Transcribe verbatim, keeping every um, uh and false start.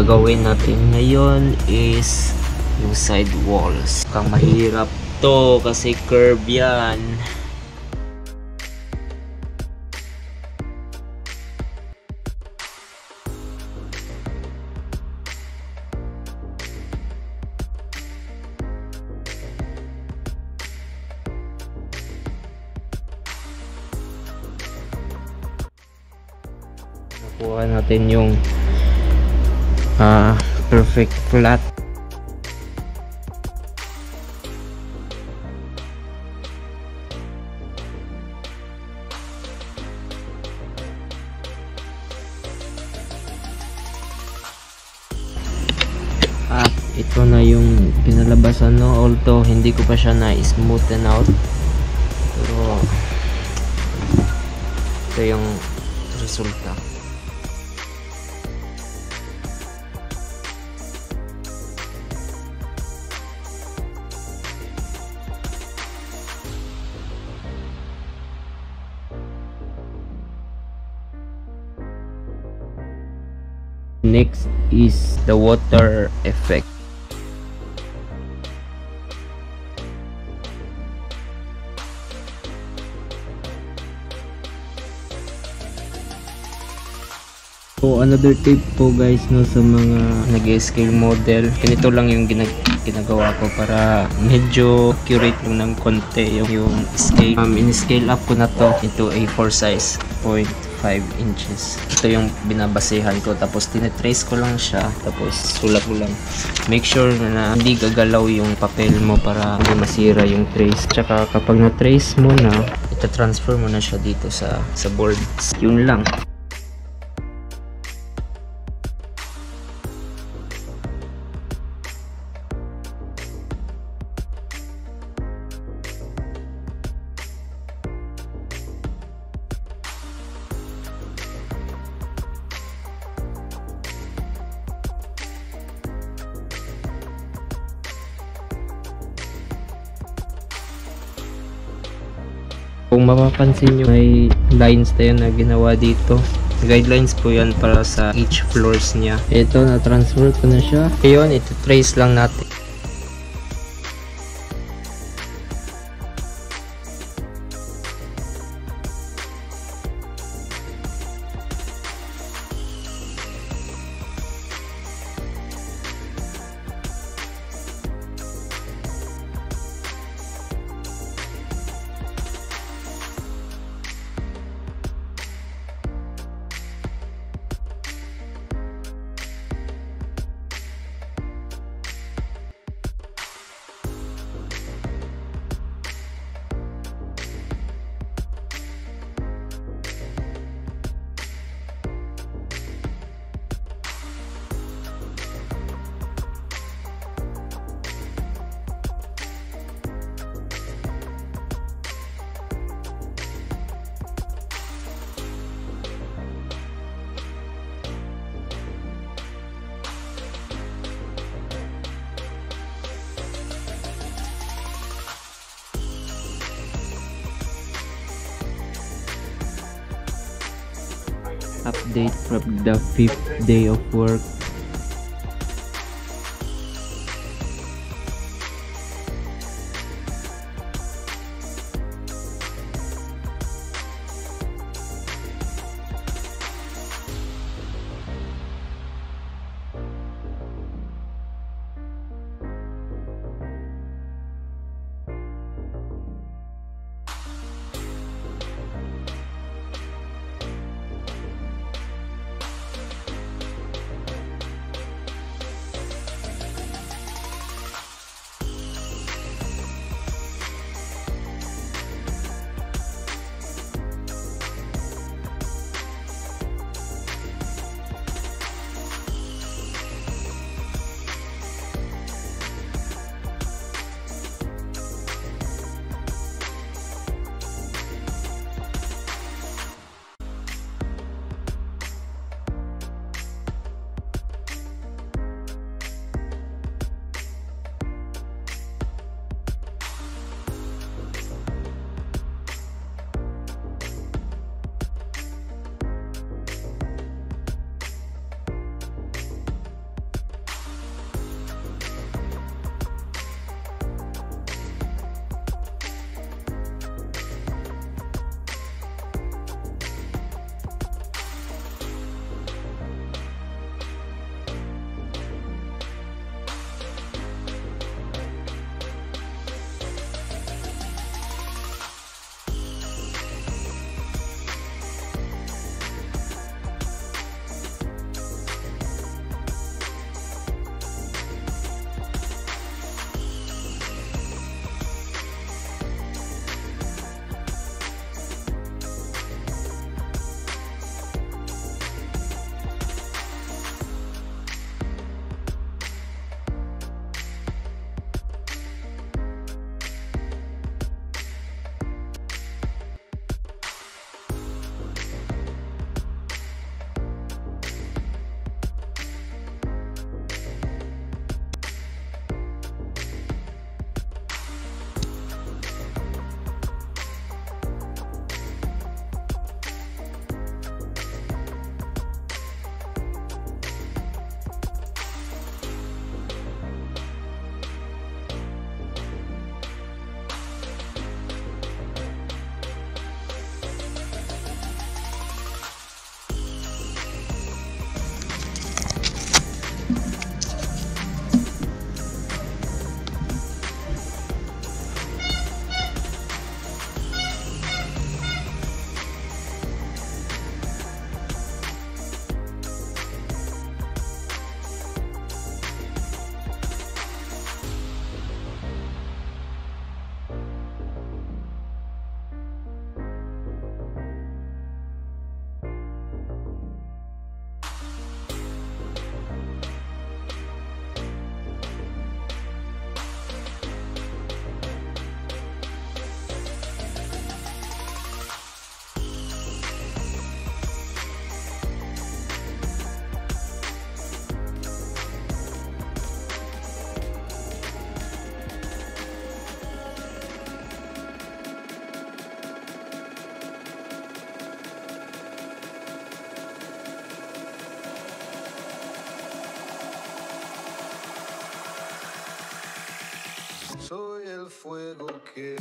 gagawin natin ngayon is yung side walls. Mukhang mahirap to kasi curve yan. Nakuha natin yung uh, perfect flat. At ito na yung pinalabasan, no? Although hindi ko pa siya na smoothen out, pero ito yung resulta. Next is the water effect. So another tip po guys, no, sa mga nag-scale model, ganito lang yung ginag ginagawa ko para medyo accurate lang ng konti yung, yung scale. Um, in-scale up ko na to into A four size, zero point five inches. Ito yung binabasehan ko, tapos tinetrace ko lang siya, tapos sulat ko lang. Make sure na hindi gagalaw yung papel mo para hindi masira yung trace. Tsaka kapag na-trace mo na, itatransfer mo na siya dito sa, sa boards. Yun lang. Kung mapapansin nyo, may lines tayo na ginawa dito. Guidelines po yan para sa each floors niya. Ito, na-transfer ko na siya. Ngayon, ito trace lang natin. Update from the fifth day of work. fuego que...